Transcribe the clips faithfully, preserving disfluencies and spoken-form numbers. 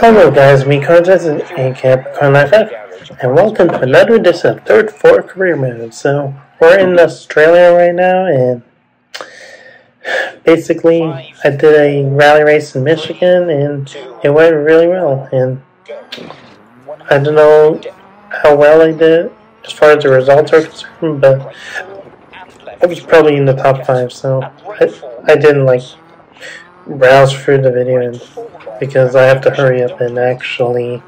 Hello guys, me Contez and CampCon Life, and welcome to another edition of third fourth Career Mode. So, we're in Australia right now, and basically, I did a rally race in Michigan, and it went really well, and I don't know how well I did as far as the results are concerned, but I was probably in the top five, so I, I didn't, like, browse through the video and because I have to hurry up and actually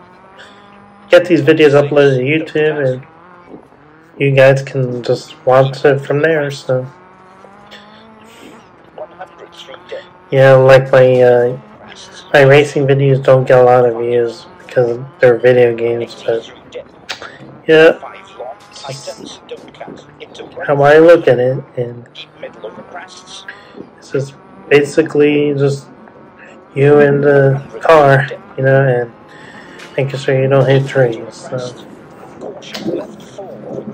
get these videos uploaded to YouTube, and you guys can just watch it from there. So yeah, like my uh, my racing videos don't get a lot of views because they're video games, but yeah, how I look at it, and it's just basically just you in the car, you know, and making sure you don't hit trees. So.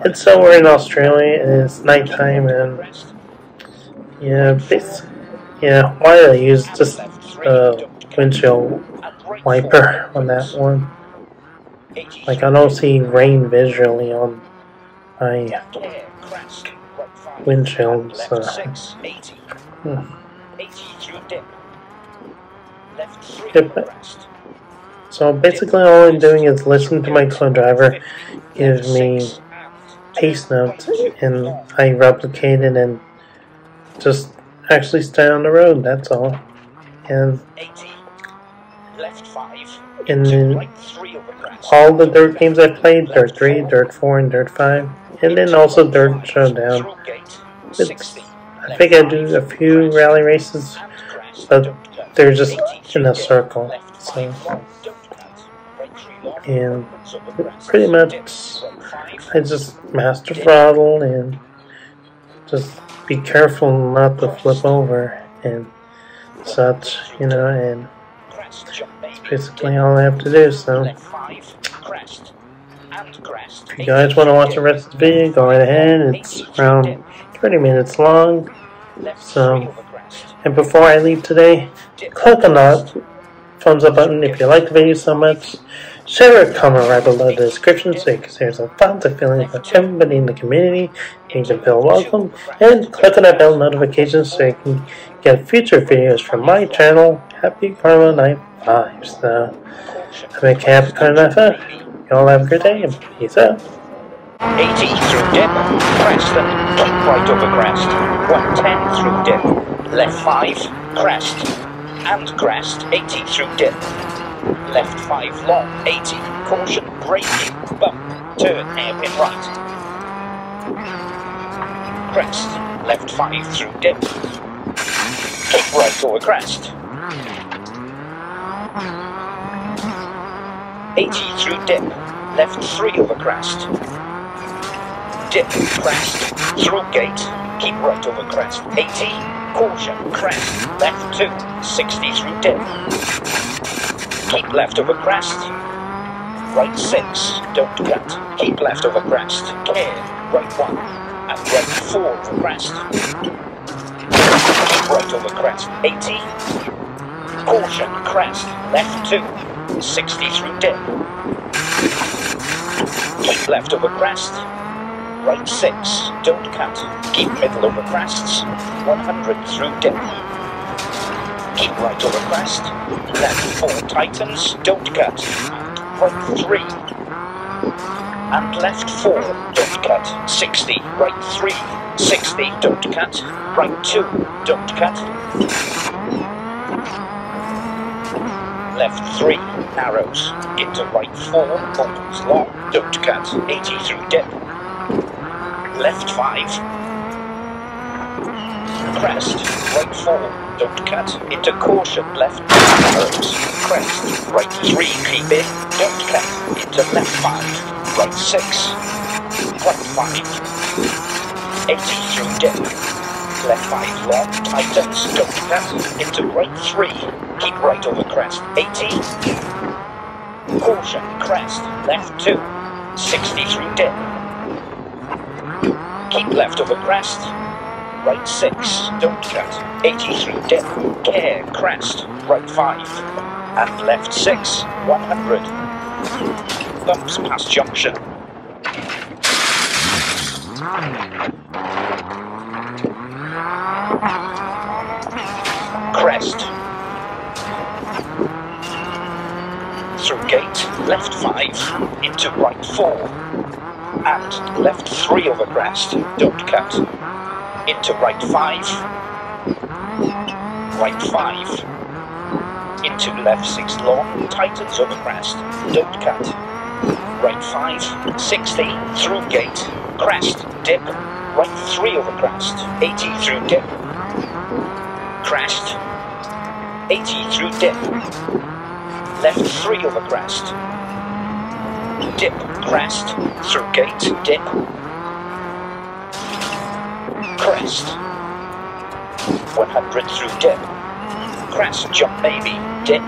It's somewhere in Australia, and it's nighttime, and yeah, yeah. Why did I use just the uh, windshield wiper on that one? Like, I don't see rain visually on my windshield, so. Hmm. Yep. So basically all I'm doing is listening to my co-driver give me pace notes, and I replicate it and just actually stay on the road, that's all. And in all the dirt games I played, dirt three, dirt four, and dirt five, and then also Dirt Showdown. It's, I think I do a few rally races, but they're just in a circle, so, and pretty much I just master throttle and just be careful not to flip over and such, you know, and that's basically all I have to do. So if you guys want to watch the rest of the video, go right ahead. It's around thirty minutes long, so. And before I leave today, click on that thumbs up button if you like the video so much. Share a comment right below the description so you can share some thoughts and feelings with everybody in the community and you can feel welcome. And click on that bell notification so you can get future videos from my channel, Happy Karl zero nine five. So, I'm HappyKarl zero nine five. Y'all have a good day and peace out. eighty through dip, crest, keep right over crest. one ten through dip, left five, crest, and crest. eighty through dip, left five long, eighty, caution, braking, bump, turn air in right. Crest, left five through dip, keep right over crest. eighty through dip, left three over crest. Dip, crest, through gate, keep right over crest. eighty, caution, crest, left two, sixty through dip. Keep left over crest, right six, don't cut, keep left over crest, care, right one, and right four over crest. Keep right over crest, eighty, caution, crest, left two, sixty through dip. Keep left over crest. Right six, don't cut, keep middle over crests, one hundred through dip. Keep right over crest, left four tightens, don't cut, right three, and left four, don't cut, sixty, right three, sixty, don't cut, right two, don't cut, left three, narrows, into right four, opens long, don't cut, eighty through dip. Left five, crest, right four, don't cut, into caution, left narrows, crest, right three, keep in, don't cut, into left five, right six, right five, eighty through dip, left five long, tightens, don't cut, into right three, keep right over crest, eighty, caution, crest, left two, sixty through dip. Keep left over crest, right six, don't cut, eighty through dip, care, crest, right five, and left six, one hundred. Bumps past junction. Crest. Through gate, left five, into right four. And left three over crest, don't cut. Into right five. Right five. Into left six long, tightens over crest, don't cut. Right five, sixty, through gate, crest, dip. Right three over crest, eighty through dip. Crest, eighty through dip. Left three over crest. Dip, crest, through gate, dip. Crest, one hundred through dip. Crest, jump baby, dip.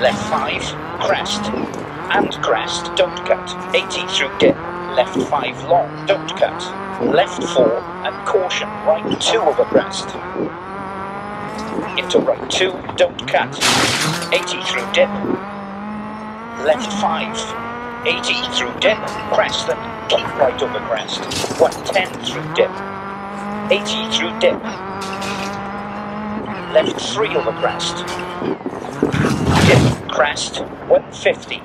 Left five, crest, and crest, don't cut. eighty through dip, left five long, don't cut. Left four, and caution, right two over crest. Into right two, don't cut. eighty through dip. Left five, eighty through dip, crest, and keep right over crest. one ten through dip. eighty through dip. Left three over crest. Dip, crest, one fifty.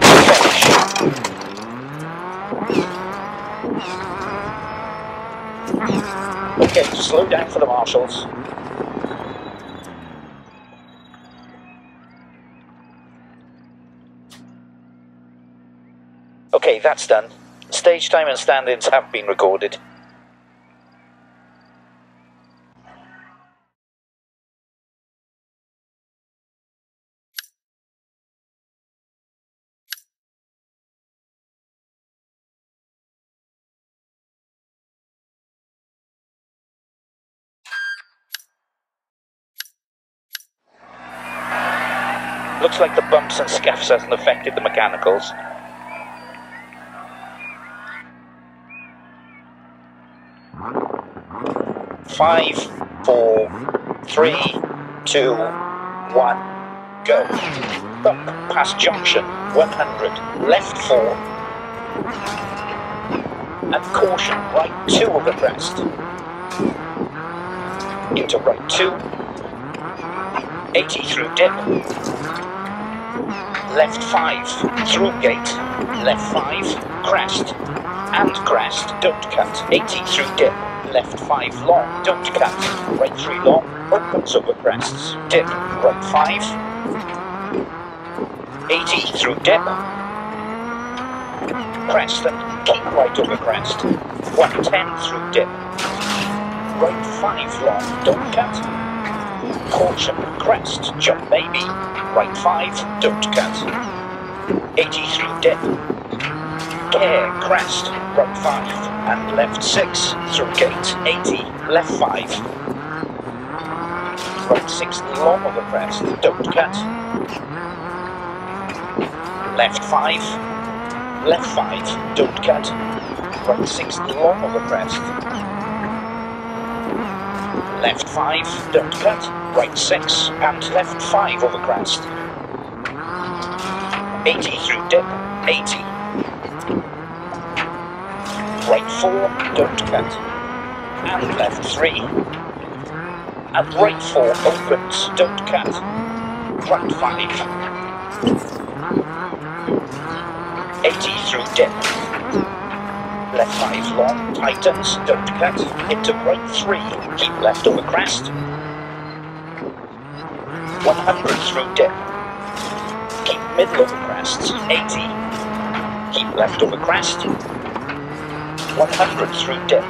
Finish. Okay, slow down for the marshals. Okay, that's done. Stage time and stand-ins have been recorded. Looks like the bumps and scuffs hasn't affected the mechanicals. Five, four, three, two, one, go. Bump past junction, one hundred, left four. And caution, right two over crest. Into right two. eighty through dip. Left five, through gate, left five, crest, and crest, don't cut, eighty through dip, left five long, don't cut, right three long, opens over crests, dip, right five, eighty through dip, crest and keep right over crest, one ten through dip, right five long, don't cut. Caution, crest, jump baby, right five, don't cut. eighty through dip. Care, crest, right five, and left six, through gate, eighty, left five. Right six, long over crest, don't cut. Left five, left five, don't cut. Right six, long over crest. Left five, don't cut, right six, and left five over crest. eighty through dip, eighty. Right four, don't cut, and left three. And right four opens, don't cut, right five. eighty through dip. Left five long, tightens, don't cut, into right three, keep left over crest. one hundred through dip, keep middle over crests, eighty, keep left over crest. one hundred through dip,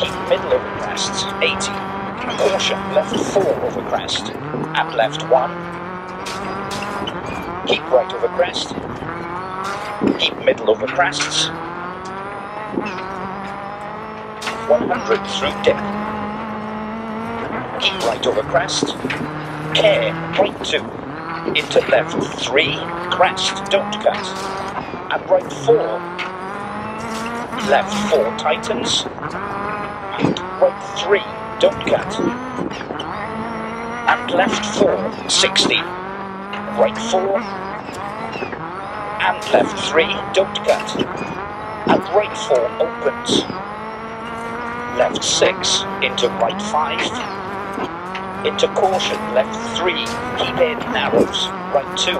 keep middle over crests, eighty, caution, left four over crest, and left one, keep right over crest, keep middle over crests. one hundred through dip. Keep right over crest. Care, right two. Into left three. Crest, don't cut. And right four. Left four tightens. And right three, don't cut. and left four, sixty, right four, and left three, don't cut, and right four opens, left six, into right five, into caution, left three, keep in, narrows, right two,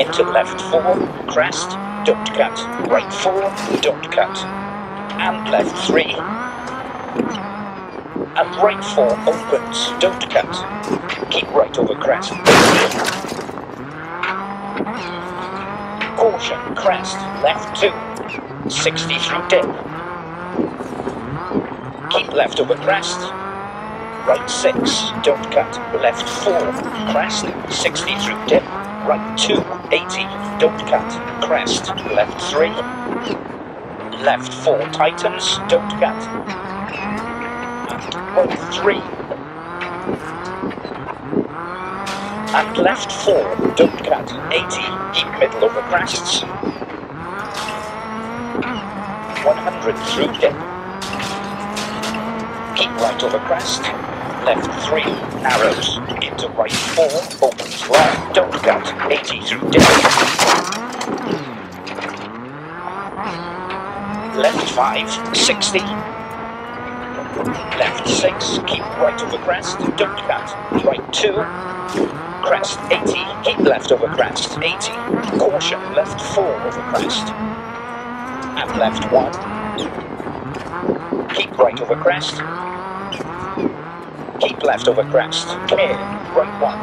into left four, crest, don't cut, right four, don't cut, and left three, and right four opens, don't cut, keep right over crest, caution, crest, left two, sixty through dip, keep left over crest, right six, don't cut, left four, crest, sixty through dip, right two, eighty, don't cut, crest, left three, left four tightens, don't cut, right three, and left four, don't cut, eighty, keep middle over crests, one hundred through dip, keep right over crest, left three, narrows, into right four, opens right, don't cut, eighty through dip, left five, sixty, left six, keep right over crest, don't cut, right two, crest eighty, keep left over crest, eighty, caution, left four over crest, and left one, keep right over crest, keep left over crest, clear, right one,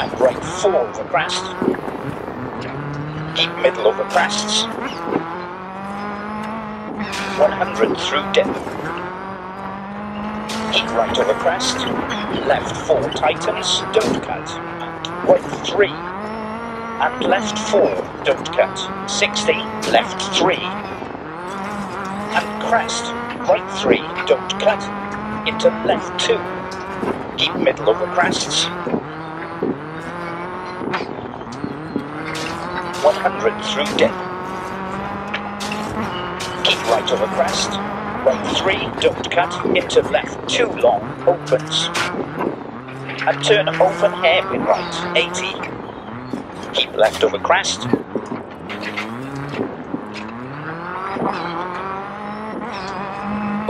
and right four over crest, keep middle over crests, one hundred through dip, keep right over crest, left four tightens, don't cut, right three, and left four, don't cut, sixty, left three, and crest, right three, don't cut, into left two, keep middle over crests, one hundred through dip, right over crest, right three, don't cut, into left two long, opens, and turn open hairpin right, eighty, keep left over crest,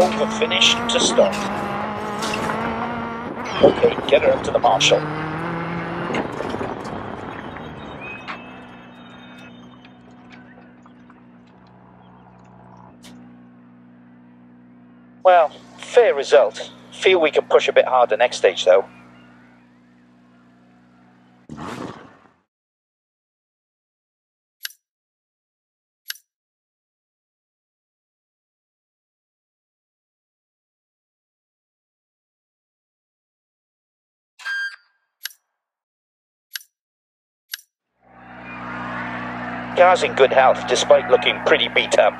over finish to stop. Okay, get her up to the marshal. Well, fair result. Feel we can push a bit harder next stage, though. Car's in good health, despite looking pretty beat up.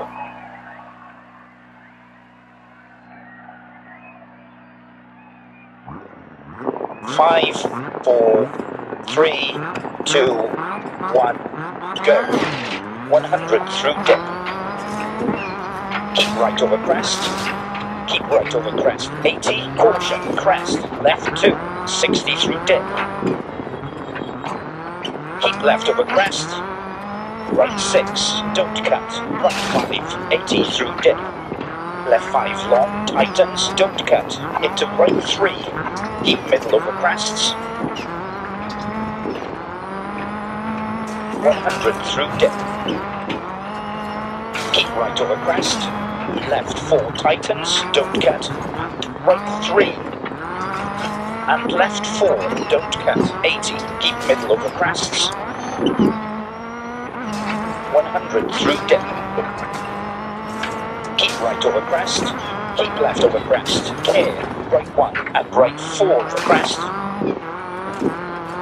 Five, four, three, two, one, go. one hundred through dip. Keep right over crest. Keep right over crest. eighty, caution, crest. Left two, sixty through dip. Keep left over crest. Right six, don't cut. Right five, eighty through dip. Left five long, tightens, don't cut, into right three, keep middle over crests, one hundred through dip, keep right over crest, left four tightens, don't cut, right three, and left four, don't cut, eighty, keep middle over crests, one hundred through dip. Keep right over crest, keep left over crest, care, right one, and right four over crest,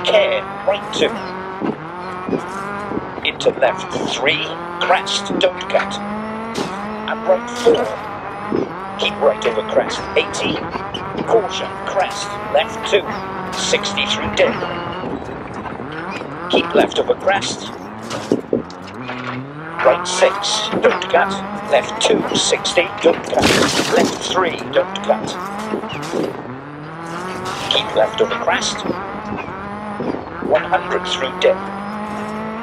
care, right two, into left three, crest, don't cut, and right four, keep right over crest, eighty, caution, crest, left two, sixty through dip, keep left over crest, right six, don't cut, left two, sixty, don't cut, left three, don't cut. Keep left over crest. one hundred through dip.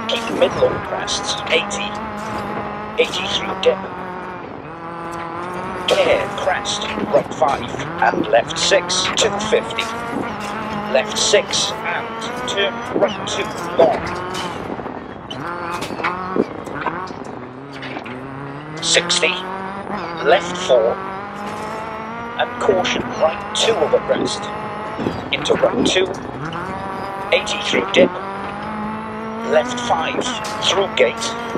Keep middle over crests. eighty. eighty through dip. Care, crest. Right five and left six to fifty. Left six and turn right two long. sixty. Left four. And caution right two over crest, into right two, eighty through dip, left five through gate,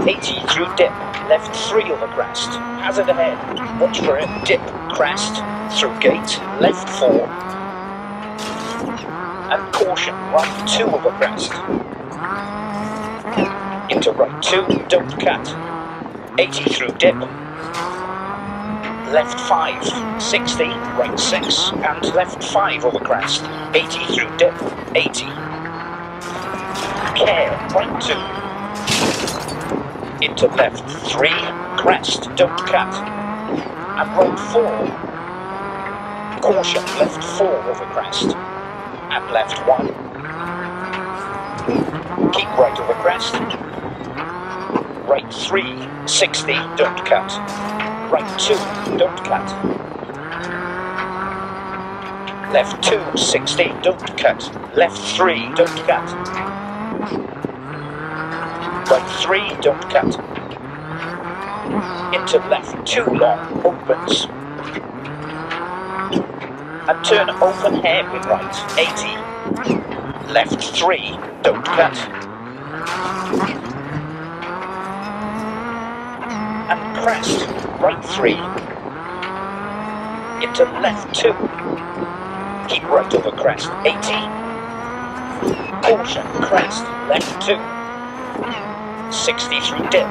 eighty through dip, left three over crest, hazard ahead, watch for it, dip, crest, through gate, left four, and caution right two over crest, into right two, don't cut, eighty through dip, left five, sixty, right six, and left five over crest, eighty through dip, eighty. Care, right two. Into left three, crest, don't cut. And right four. Caution, left four over crest. And left one. Keep right over crest. Right three, sixty, don't cut. Right two, don't cut. Left two, sixty, don't cut. Left three, don't cut. Right three, don't cut. Into left two long, opens. And turn open hairpin right, eighty. Left three, don't cut. And crest. Right three, into left two, keep right over crest, eighty, caution, crest, left two, sixty through dip,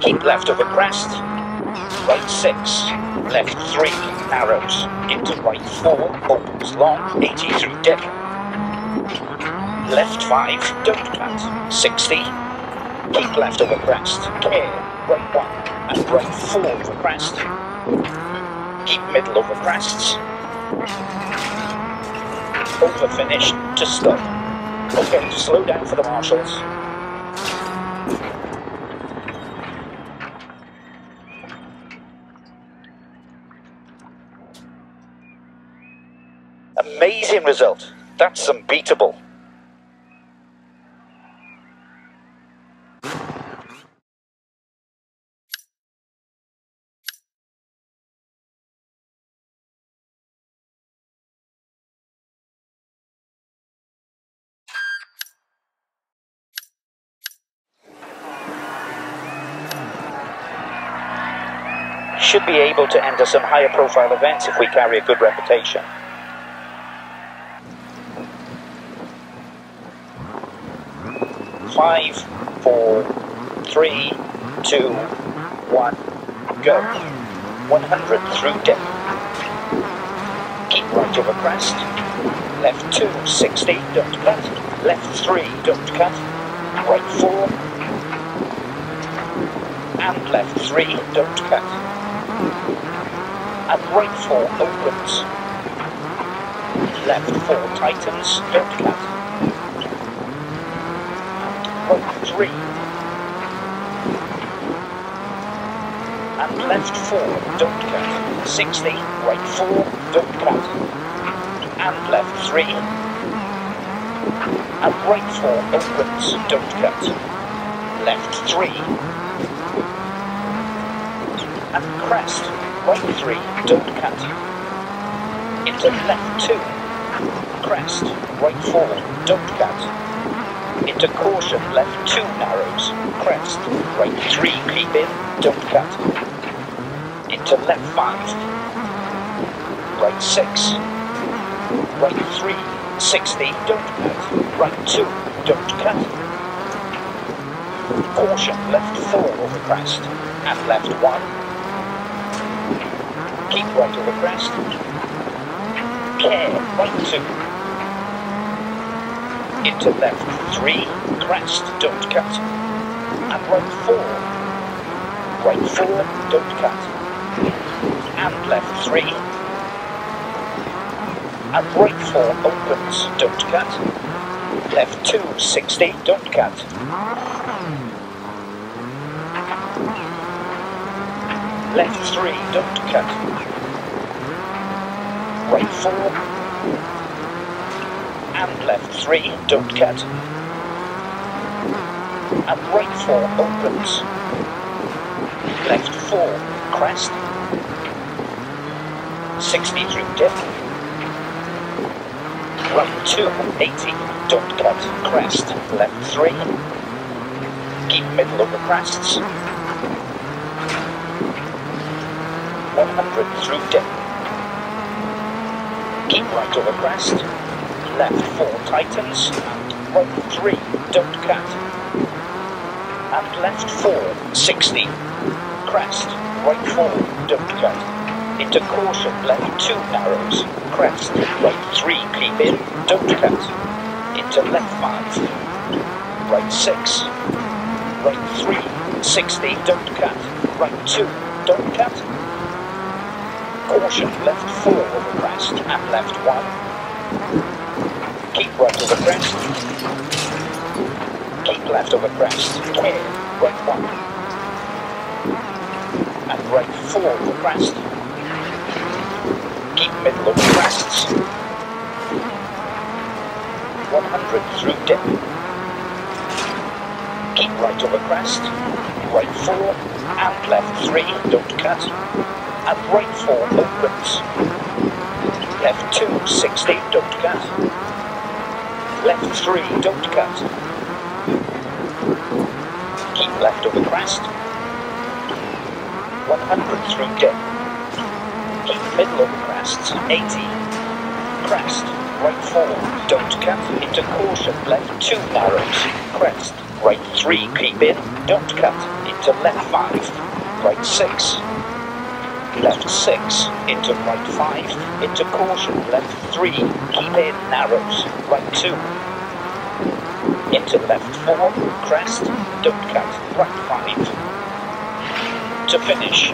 keep left over crest, right six, left three, arrows, into right four, opens long, eighty through dip, left five, don't cut, sixty, keep left over crest, care, right one, and right four over crest. Keep middle over crests. Over finish to stop. Okay, slow down for the marshals. Amazing result. That's unbeatable. Should be able to enter some higher profile events if we carry a good reputation. Five, four, three, two, one, go. one hundred through dip. Keep right over crest. Left two, sixty, don't cut. Left three, don't cut. Right four. And left three, don't cut. And right four opens. Left four tightens, don't cut. Right three. And left four, don't cut. sixty, right four, don't cut. And left three. And right four opens, don't cut. Left three. And crest, right three, don't cut. Into left two, crest, right four, don't cut. Into caution, left two narrows, crest, right three, keep in, don't cut. Into left five, right six, right three, sixty, don't cut. Right two, don't cut. Caution, left four over crest, and left one. Keep right over crest. Care, right two. Into left three, crest, don't cut. And right four. Right four, don't cut. And left three. and right four opens, don't cut. Left two sixty, don't cut. Left three, don't cut. Right four. And left three, don't cut. And right four opens. Left four, crest. sixty through dip. Right two, eighty, don't cut, crest. Left three. Keep middle of the crests. one hundred through dip. Keep right over crest. Left four tightens. And right three, don't cut. And left four, sixty. Crest. Right four, don't cut. Into caution. Left two narrows. Crest. Right three, keep in. Don't cut. Into left five. Right six. Right three, sixty. Don't cut. Right two, don't cut. Caution, left four over crest and left one. Keep right over crest. Keep left over crest. Clear, right one. And right four over crest. Keep middle over crests. one hundred through dip. Keep right over crest. Right four and left three, don't cut. And right four opens. Left two, sixty, don't cut. Left three, don't cut. Keep left over crest. one hundred through dip. Keep middle over crests. eighty. Crest. Right four, don't cut. Into caution. Left two narrows. Crest. Right three, keep in. Don't cut. Into left five. Right six. Left six, into right five, into caution, left three, keep in, narrows, right two, into left four, crest, don't cut, right five, to finish.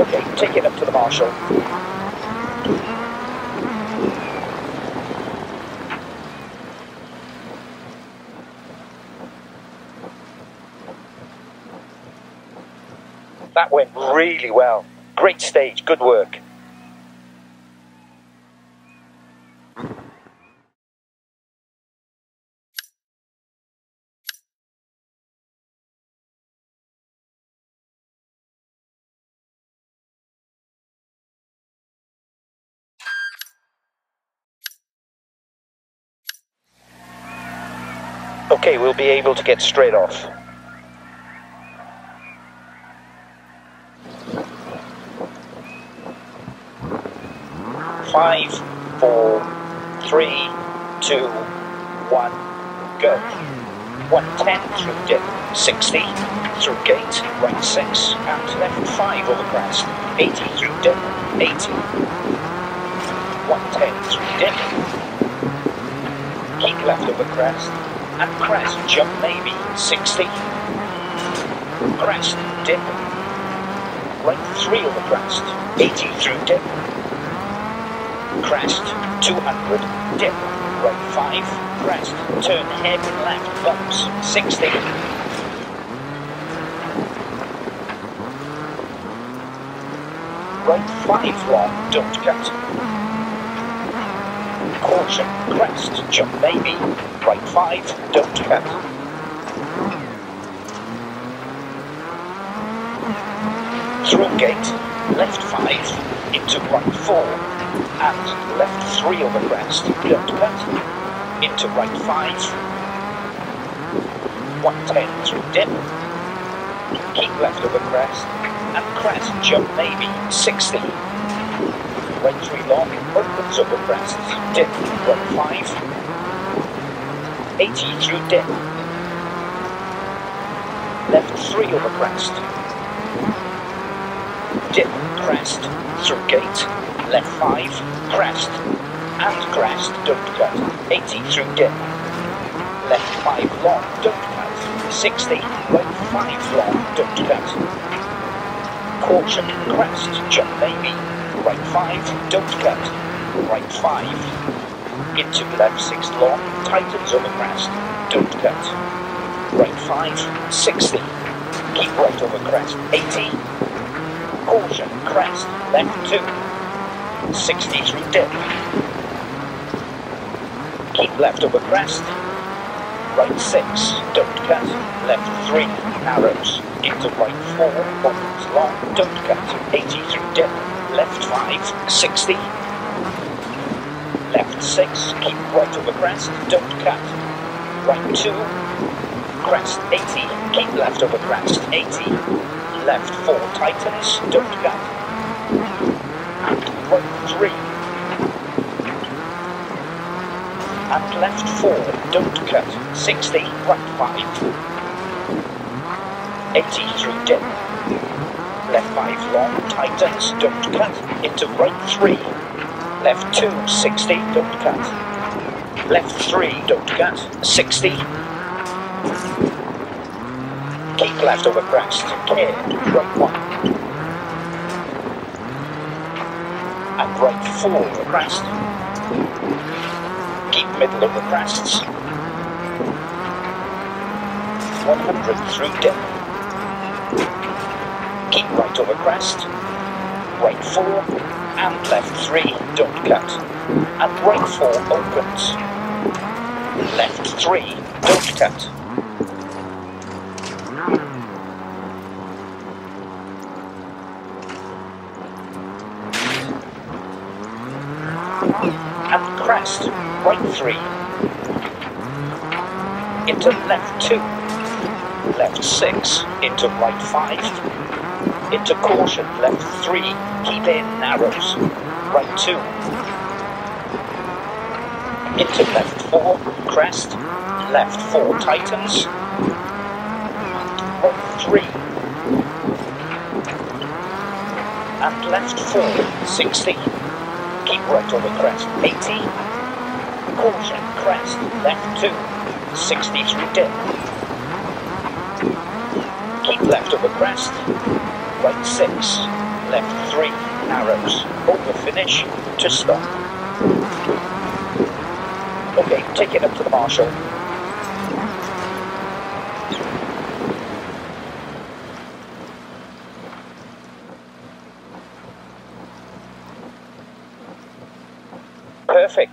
Okay, take it up to the marshal. That went really well. Great stage, good work. Okay, we'll be able to get straight off. Five, four, three, two, one, go. one ten through dip, sixty through gate, right six, and left five over crest, eighty through dip, eighty. one ten through dip. Keep left over crest, and crest jump maybe, sixty. Crest, dip. Right three over crest, eighty through dip. Crest, two hundred, dip, right five, crest, turn head left, bumps, sixty. Right five long, don't cut. Caution, crest, jump baby, right five, don't cut. Through gate, left five, into right four. And left three over crest, don't cut, into right five, one ten through dip, keep left over crest, and crest jump maybe, sixty, right three long, opens over crest, dip, right five, eighty through dip, left three over crest, dip, crest, through gate, left five, crest, and crest, don't cut, eighty through dip, left five long, don't cut, sixty, right five long, don't cut, caution, crest, jump maybe, right five, don't cut, right five, into left six long, tightens on the crest, don't cut, right five, sixty, keep right on the crest, eighty, caution, crest, left two, sixty through dip, keep left on the crest, right six, don't cut, left three, narrows, into right four, opens long, don't cut, eighty through dip, left five, sixty, left six, keep right over crest, don't cut, right two, crest eighty, keep left over crest eighty, left four, tightens, don't cut, and right three, and left four, don't cut, sixty, right five, eighty through dip, left five long, tightens, don't cut, into right three, left two, sixty, don't cut, left three, don't cut, sixty, keep left over crest, clear, right one, and right four over crest, keep middle of the crests, one hundred through dip, keep right over crest, right four, and left three, don't cut, and right four opens, left three, don't cut, and crest, right three, into left two, left six, into right five, into caution, left three, keep in, narrows, right two, into left four, crest, left four, tightens, right three, and left four, sixty, keep right on the crest, eighty, caution, crest, left two, sixty through dip, keep left on the crest, right six, left three, narrows, over finish, to stop. Okay, take it up to the marshal. Perfect,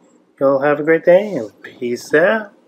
You'll have a great day and peace out.